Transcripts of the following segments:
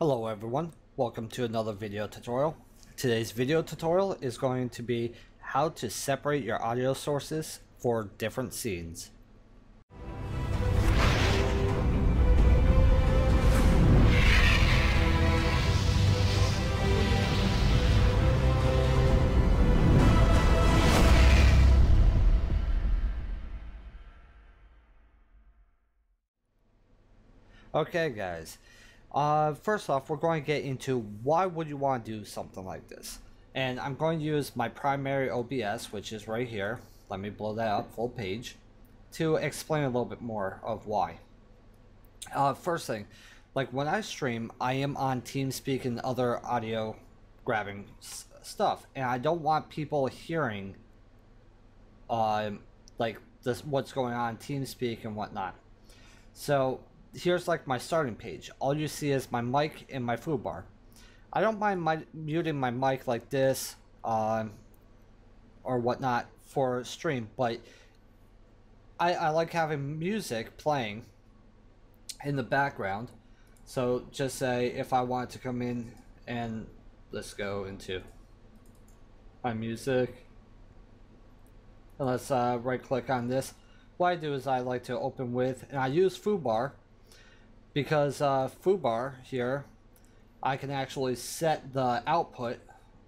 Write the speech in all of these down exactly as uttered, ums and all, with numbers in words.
Hello everyone, welcome to another video tutorial. Today's video tutorial is going to be how to separate your audio sources for different scenes. Okay guys, Uh, first off, we're going to get into why would you want to do something like this. And I'm going to use my primary O B S, which is right here. Let me blow that up full page to explain a little bit more of why. Uh, first thing, like when I stream, I am on TeamSpeak and other audio grabbing s stuff, and I don't want people hearing uh, like this, what's going on in TeamSpeak and whatnot. So here's like my starting page. All you see is my mic and my foobar. I don't mind my, muting my mic like this um, or whatnot for stream, but I, I like having music playing in the background. So just say if I want to come in and let's go into my music and let's uh, right click on this. What I do is I like to open with, and I use foobar because uh, FooBar here, I can actually set the output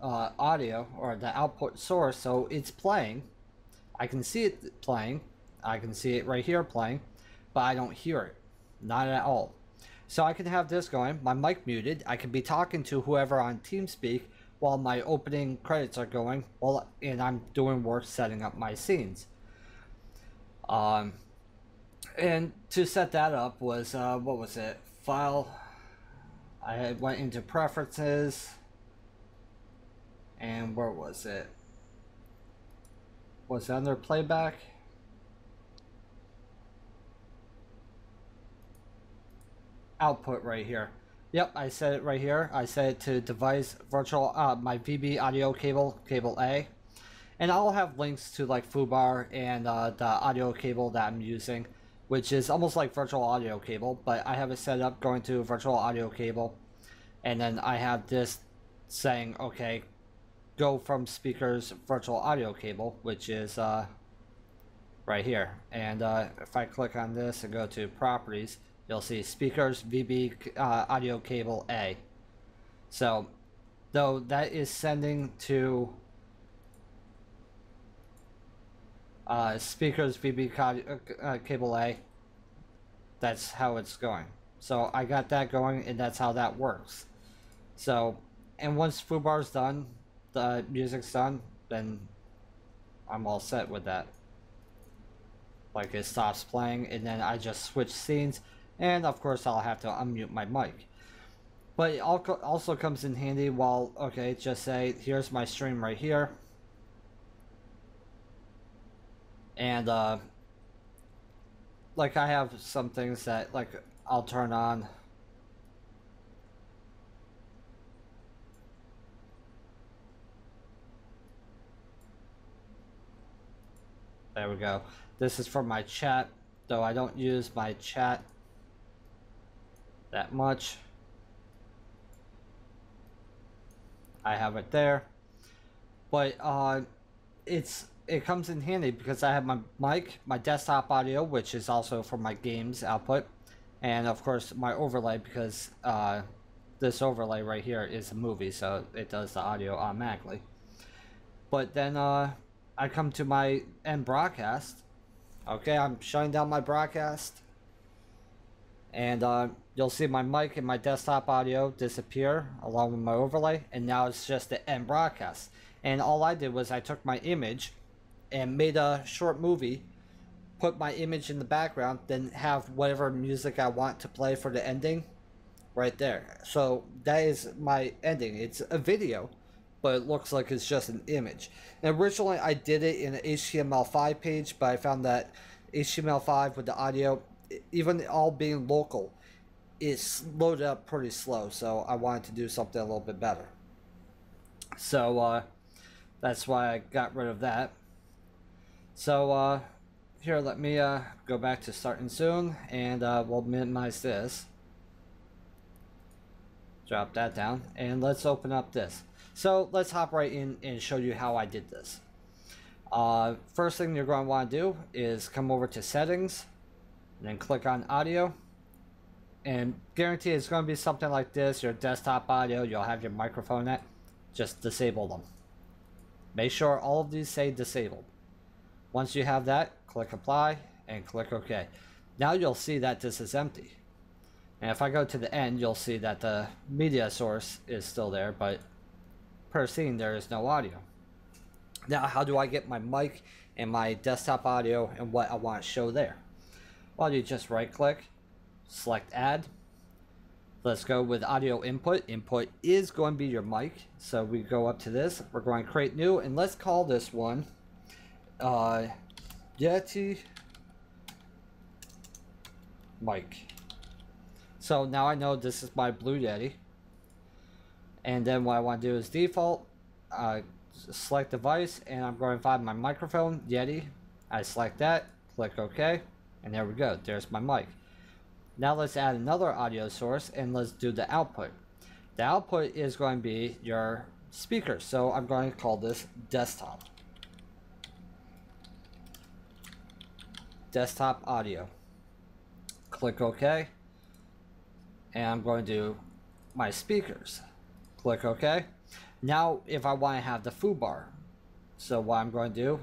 uh, audio or the output source so it's playing. I can see it playing. I can see it right here playing, but I don't hear it, not at all. So I can have this going, my mic muted. I can be talking to whoever on TeamSpeak while my opening credits are going, while, and I'm doing work setting up my scenes. Um, And to set that up was, uh, what was it, file, I went into preferences, and where was it, was it under playback? Output right here. Yep, I set it right here. I set it to device virtual, uh, my V B audio cable, cable A, and I'll have links to like FooBar and uh, the audio cable that I'm using, which is almost like virtual audio cable, but I have it set up going to virtual audio cable, and then I have this saying, okay, go from speakers virtual audio cable, which is uh, right here. And uh, if I click on this and go to properties, you'll see speakers V B uh, audio cable A. So though that is sending to Uh, speakers V B uh, cable A, that's how it's going. So I got that going, and that's how that works. So, and once FooBar's done, the music's done, then I'm all set with that. Like it stops playing, and then I just switch scenes, and of course I'll have to unmute my mic. But it also comes in handy while, okay, just say, here's my stream right here. And uh, like I have some things that like I'll turn on. There we go. This is for my chat, though I don't use my chat that much. I have it there, but uh, it's it comes in handy because I have my mic, my desktop audio, which is also for my games output, and of course my overlay, because uh, this overlay right here is a movie, so it does the audio automatically. But then uh, I come to my end broadcast. Okay, I'm shutting down my broadcast, and uh, you'll see my mic and my desktop audio disappear along with my overlay, and now it's just the end broadcast. And all I did was I took my image and made a short movie, put my image in the background, then have whatever music I want to play for the ending right there. So that is my ending. It's a video, but it looks like it's just an image. And originally I did it in an H T M L five page, but I found that H T M L five with the audio, even all being local, it slowed up pretty slow. So I wanted to do something a little bit better. So uh, that's why I got rid of that. So uh, here, let me uh, go back to starting soon, and uh, we'll minimize this. Drop that down, and let's open up this. So let's hop right in and show you how I did this. Uh, first thing you're going to want to do is come over to settings and then click on audio, and guarantee it's going to be something like this. Your desktop audio, you'll have your microphone at, just disable them. Make sure all of these say disabled. Once you have that, click apply and click OK. Now you'll see that this is empty. And if I go to the end, you'll see that the media source is still there, but per scene, there is no audio. Now, how do I get my mic and my desktop audio and what I want to show there? Well, you just right-click, select Add. Let's go with Audio Input. Input is going to be your mic, so we go up to this. We're going to create new, and let's call this one uh, Yeti mic. So now I know this is my Blue Yeti. And then what I want to do is default, uh, select device, and I'm going to find my microphone, Yeti. I select that, click OK, and there we go. There's my mic. Now let's add another audio source, and let's do the output. The output is going to be your speaker, so I'm going to call this desktop. Desktop audio. Click OK. And I'm going to do my speakers. Click OK. Now, if I want to have the FooBar, so what I'm going to do,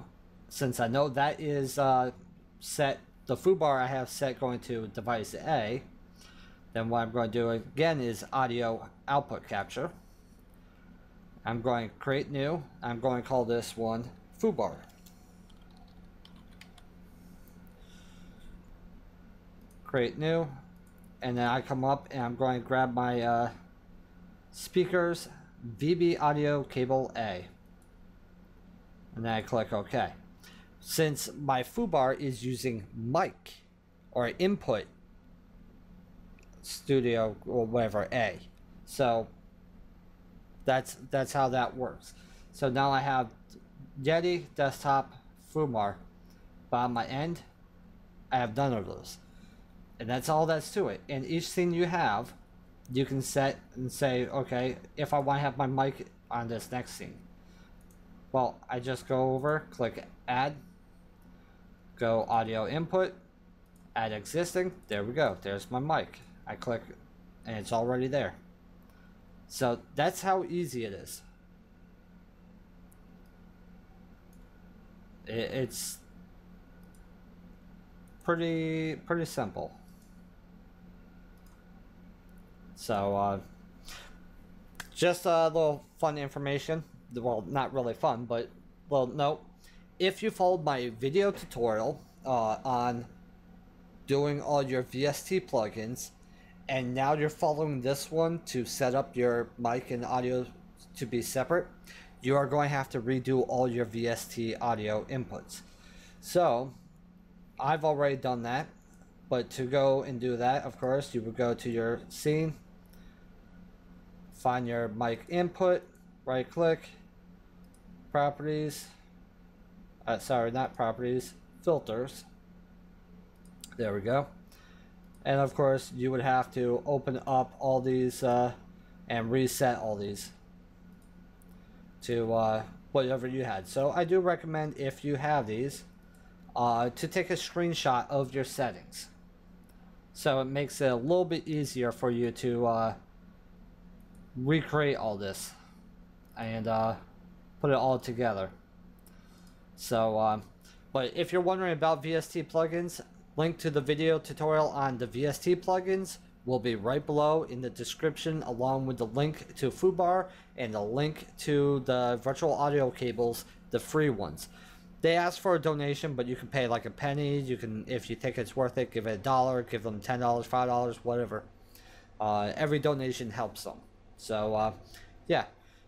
since I know that is uh, set, the FooBar I have set going to device A, then what I'm going to do again is audio output capture. I'm going to create new. I'm going to call this one FooBar. Create new. And then I come up and I'm going to grab my uh, speakers, V B-Audio Cable A. And then I click OK. Since my FooBar is using mic or input studio or whatever A. So that's, that's how that works. So now I have Yeti, desktop, FooBar. But on my end, I have none of those. And that's all that's to it. And each scene you have, you can set and say, okay, if I want to have my mic on this next scene, well, I just go over, click add, go audio input, add existing. There we go. There's my mic. I click and it's already there. So that's how easy it is. It's pretty, pretty simple. So, uh, just a little fun information. Well, not really fun, but, well, no. If you followed my video tutorial uh, on doing all your V S T plugins, and now you're following this one to set up your mic and audio to be separate, you are going to have to redo all your V S T audio inputs. So, I've already done that, but to go and do that, of course, you would go to your scene, find your mic input, right click, properties, uh, sorry, not properties, filters. There we go. And of course, you would have to open up all these uh, and reset all these to uh, whatever you had. So I do recommend, if you have these, uh, to take a screenshot of your settings. So it makes it a little bit easier for you to uh, recreate all this and uh, put it all together. So, um, but if you're wondering about V S T plugins, link to the video tutorial on the V S T plugins will be right below in the description, along with the link to FooBar and the link to the virtual audio cables, the free ones. They ask for a donation, but you can pay like a penny. You can, if you think it's worth it, give it a dollar, give them ten dollars, five dollars, whatever. Uh, every donation helps them. So, uh, yeah,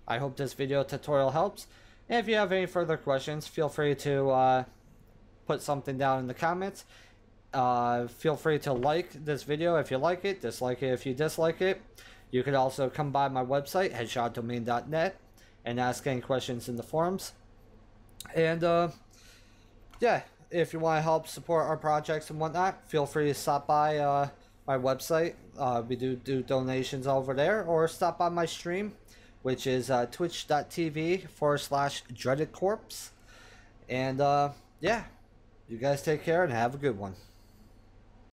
I hope this video tutorial helps. And if you have any further questions, feel free to uh, put something down in the comments. Uh, feel free to like this video if you like it, dislike it if you dislike it. You could also come by my website, headshot domain dot net, and ask any questions in the forums. And uh, yeah, if you want to help support our projects and whatnot, feel free to stop by uh, my website, uh, we do do donations over there, or stop by my stream, which is uh, twitch dot t v forward slash dreaded corpse. And uh, yeah, you guys take care and have a good one.